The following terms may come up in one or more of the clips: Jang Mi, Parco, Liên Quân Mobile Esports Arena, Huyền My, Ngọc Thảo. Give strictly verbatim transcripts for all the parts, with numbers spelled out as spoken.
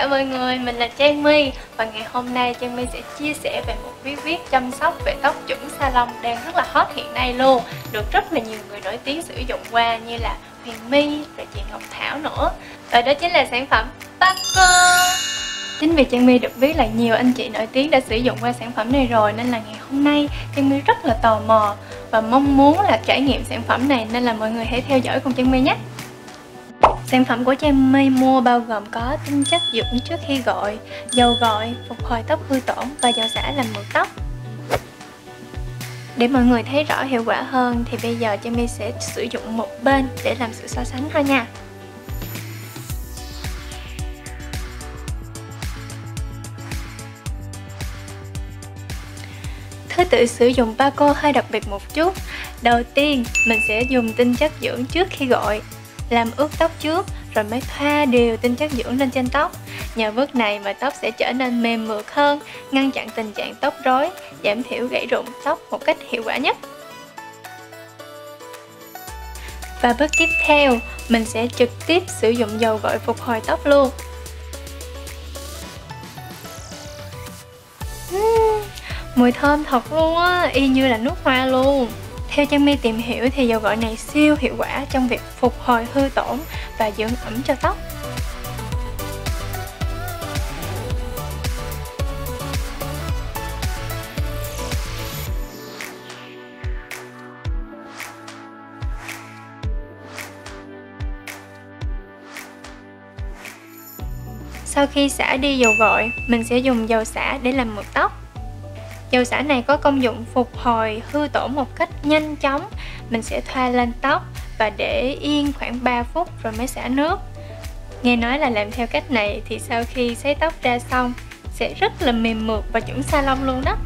cả mọi người, mình là Jang Mi. Và ngày hôm nay Jang Mi sẽ chia sẻ về một bí quyết chăm sóc về tóc chũm salon đang rất là hot hiện nay luôn. Được rất là nhiều người nổi tiếng sử dụng qua như là Huyền My và chị Ngọc Thảo nữa. Và đó chính là sản phẩm Parco. Chính vì Jang Mi được biết là nhiều anh chị nổi tiếng đã sử dụng qua sản phẩm này rồi, nên là ngày hôm nay Jang Mi rất là tò mò và mong muốn là trải nghiệm sản phẩm này, nên là mọi người hãy theo dõi cùng Jang Mi nhé. Sản phẩm của Jang Mi mua bao gồm có tinh chất dưỡng trước khi gội, dầu gội, phục hồi tóc hư tổn và dầu xả làm mượt tóc. Để mọi người thấy rõ hiệu quả hơn thì bây giờ Jang Mi sẽ sử dụng một bên để làm sự so sánh thôi nha. Thứ tự sử dụng Parco hơi đặc biệt một chút. Đầu tiên mình sẽ dùng tinh chất dưỡng trước khi gội, làm ướt tóc trước rồi mới thoa đều tinh chất dưỡng lên trên tóc. Nhờ bước này mà tóc sẽ trở nên mềm mượt hơn, ngăn chặn tình trạng tóc rối, giảm thiểu gãy rụng tóc một cách hiệu quả nhất. Và bước tiếp theo mình sẽ trực tiếp sử dụng dầu gội phục hồi tóc luôn. uhm, Mùi thơm thật luôn á, y như là nước hoa luôn. Theo Jang Mi tìm hiểu thì dầu gội này siêu hiệu quả trong việc phục hồi hư tổn và dưỡng ẩm cho tóc. Sau khi xả đi dầu gội, mình sẽ dùng dầu xả để làm mượt tóc. Dầu xả này có công dụng phục hồi hư tổn một cách nhanh chóng. Mình sẽ thoa lên tóc và để yên khoảng ba phút rồi mới xả nước. Nghe nói là làm theo cách này thì sau khi sấy tóc ra xong sẽ rất là mềm mượt và chuẩn salon luôn đó.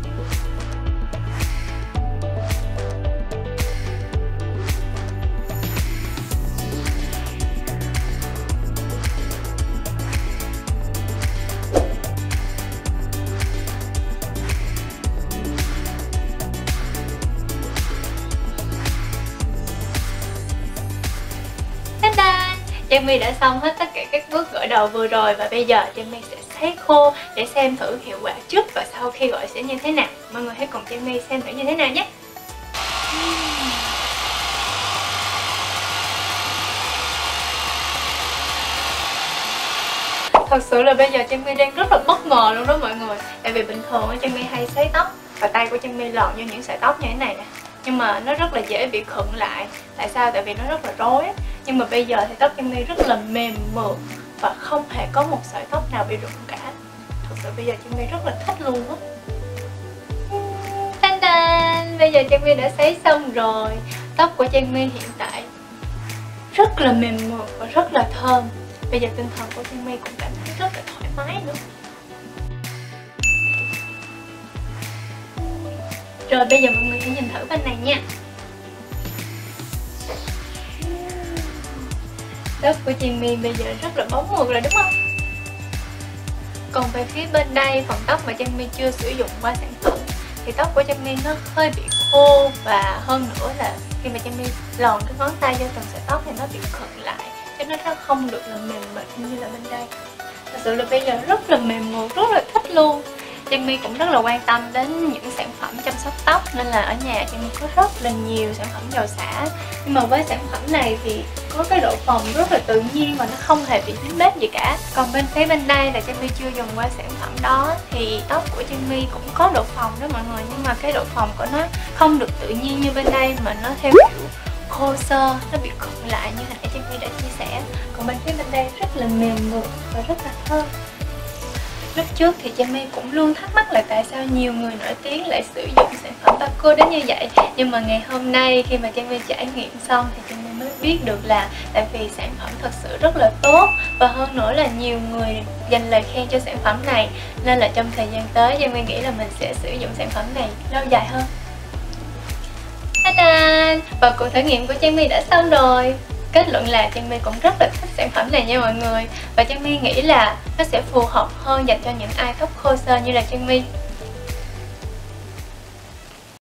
Jang Mi đã xong hết tất cả các bước gội đầu vừa rồi và bây giờ Jang Mi sẽ sấy khô để xem thử hiệu quả trước và sau khi gội sẽ như thế nào. Mọi người hãy cùng Jang Mi xem thử như thế nào nhé. Thật sự là bây giờ Jang Mi đang rất là bất ngờ luôn đó mọi người. Tại vì bình thường Jang Mi hay sấy tóc và tay của Jang Mi lọt vô những sợi tóc như thế này nè, nhưng mà nó rất là dễ bị khựng lại. Tại sao? Tại vì nó rất là rối. Nhưng mà bây giờ thì tóc Jang Mi rất là mềm mượt và không hề có một sợi tóc nào bị rụng cả. Thật sự bây giờ Jang Mi rất là thích luôn á. Tan tan, bây giờ Jang Mi đã sấy xong rồi. Tóc của Jang Mi hiện tại rất là mềm mượt và rất là thơm. Bây giờ tinh thần của Jang Mi cũng cảm thấy rất là thoải mái nữa. Rồi bây giờ mọi người hãy nhìn thử bên này nha. Tóc của Jang Mi bây giờ rất là bóng mượt rồi đúng không? Còn về phía bên đây, phần tóc mà Jang Mi chưa sử dụng qua sản phẩm thì tóc của Jang Mi nó hơi bị khô, và hơn nữa là khi mà Jang Mi lòn cái ngón tay vô từng sợi tóc thì nó bị khựng lại, chứ nó không được là mềm mịn như là bên đây. Thật sự là bây giờ rất là mềm mượt, rất là thích luôn. Jang Mi cũng rất là quan tâm đến những sản phẩm chăm sóc tóc, nên là ở nhà Jang Mi có rất là nhiều sản phẩm dầu xả. Nhưng mà với sản phẩm này thì có cái độ phồng rất là tự nhiên và nó không hề bị dính bết gì cả. Còn bên phía bên đây là Jang Mi chưa dùng qua sản phẩm đó, thì tóc của Jang Mi cũng có độ phồng đó mọi người, nhưng mà cái độ phồng của nó không được tự nhiên như bên đây mà nó theo kiểu khô sơ, nó bị khựng lại như hồi nãy Jang Mi đã chia sẻ. Còn bên phía bên đây rất là mềm mượt và rất là thơm. Lúc trước thì Jang Mi cũng luôn thắc mắc là tại sao nhiều người nổi tiếng lại sử dụng sản phẩm Parco đến như vậy. Nhưng mà ngày hôm nay khi mà Jang Mi trải nghiệm xong thì Jang Mi mới biết được là tại vì sản phẩm thật sự rất là tốt, và hơn nữa là nhiều người dành lời khen cho sản phẩm này, nên là trong thời gian tới Jang Mi nghĩ là mình sẽ sử dụng sản phẩm này lâu dài hơn. Ta-da! Và cuộc thử nghiệm của Jang Mi đã xong rồi. Kết luận là Jang Mi cũng rất là thích sản phẩm này nha mọi người. Và Jang Mi nghĩ là nó sẽ phù hợp hơn dành cho những ai tóc khô sơ như là Jang Mi.